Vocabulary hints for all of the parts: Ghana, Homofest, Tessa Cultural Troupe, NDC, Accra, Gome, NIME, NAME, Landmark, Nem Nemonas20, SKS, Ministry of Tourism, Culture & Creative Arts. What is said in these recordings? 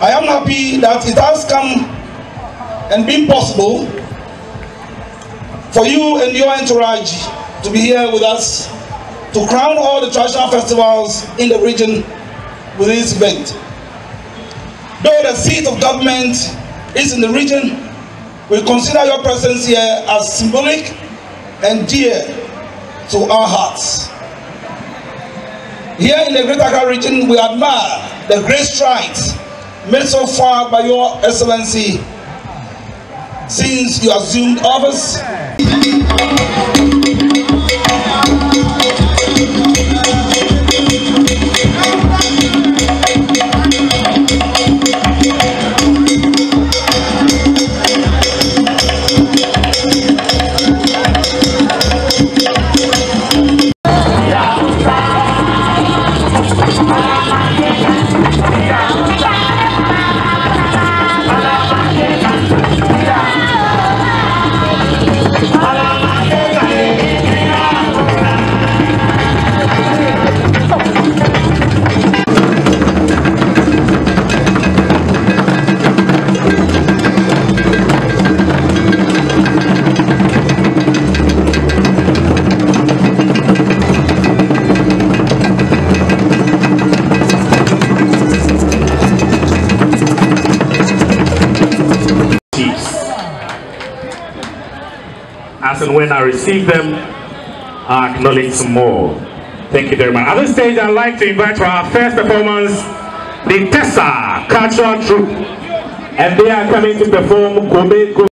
I am happy that it has come and been possible for you and your entourage to be here with us to crown all the traditional festivals in the region with this event. Though the seat of government is in the region, we consider your presence here as symbolic and dear to our hearts. Here in the Greater Accra region, we admire the great strides made so far by your excellency since you assumed office. And when I receive them, I acknowledge some more. Thank you very much. At this stage, I'd like to invite for our first performance the Tessa Cultural Troupe, and they are coming to perform Gome Gome.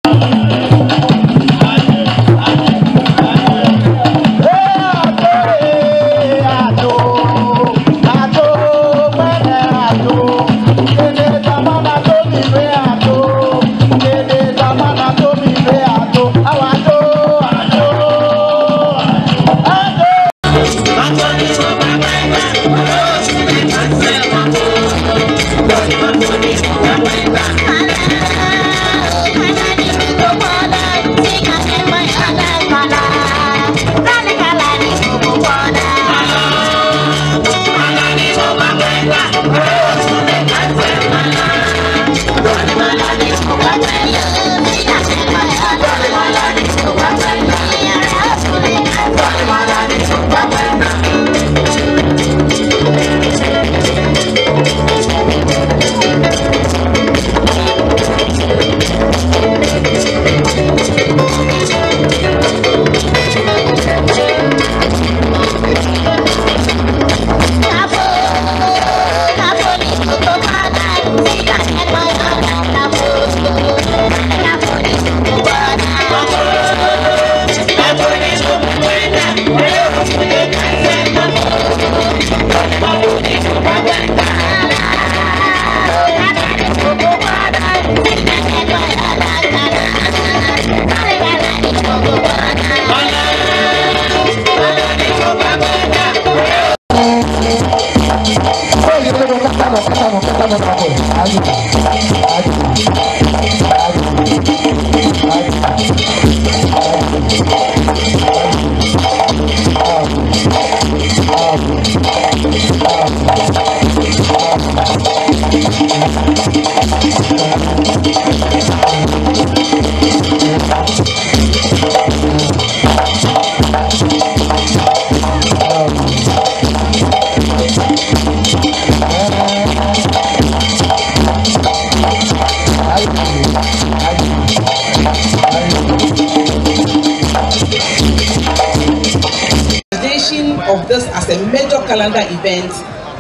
calendar event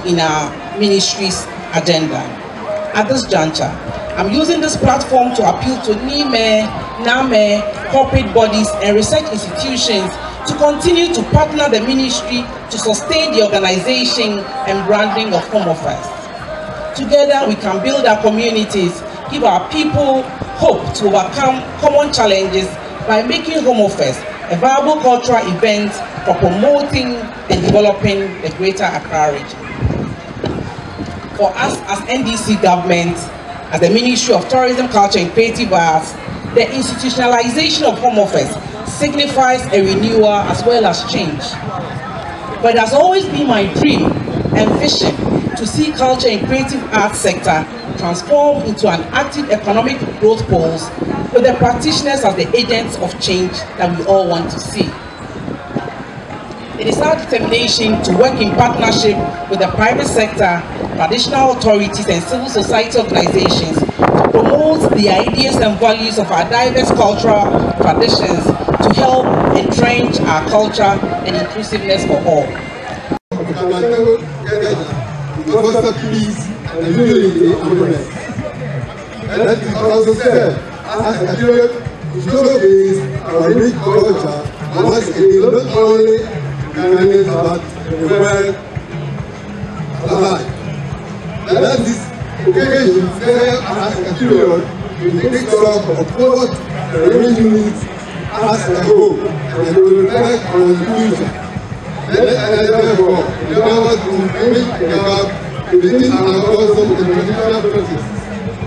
in our ministry's agenda. At this juncture, I'm using this platform to appeal to NIME, NAME, corporate bodies and research institutions to continue to partner the ministry to sustain the organization and branding of Homofest. Together we can build our communities, give our people hope to overcome common challenges by making Homofest a viable cultural event for promoting and developing the greater Accra region. For us as NDC government, as the Ministry of Tourism, Culture and Creative Arts, the institutionalization of Homofest signifies a renewal as well as change. But it has always been my dream and vision to see culture and creative arts sector transform into an active economic growth pulse with the practitioners as the agents of change that we all want to see. It is our determination to work in partnership with the private sector, traditional authorities and civil society organizations to promote the ideas and values of our diverse cultural traditions to help entrench our culture and inclusiveness for all. Let us also serve as a period to showcase our rich culture once again, not only in but the world alive. Let this occasion serve as a period to take stock of what the region needs as a whole and to reflect on the future. Let us therefore endeavor to make the gap within our customs and traditional practices,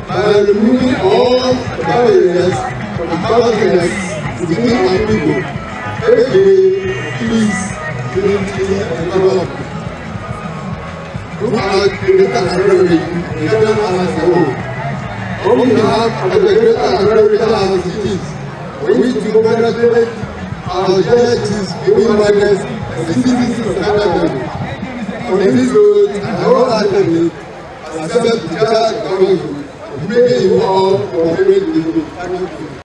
by removing all barriers from godliness within our people, take away peace, unity, and development. Throughout the Greater Accra region, the region as a whole, on behalf of the Greater Accra region as it is, we wish to congratulate our churches, women leaders, and citizens of Ghana. On this road, I wholeheartedly accept the charge of government to make you all for the people. Thank you.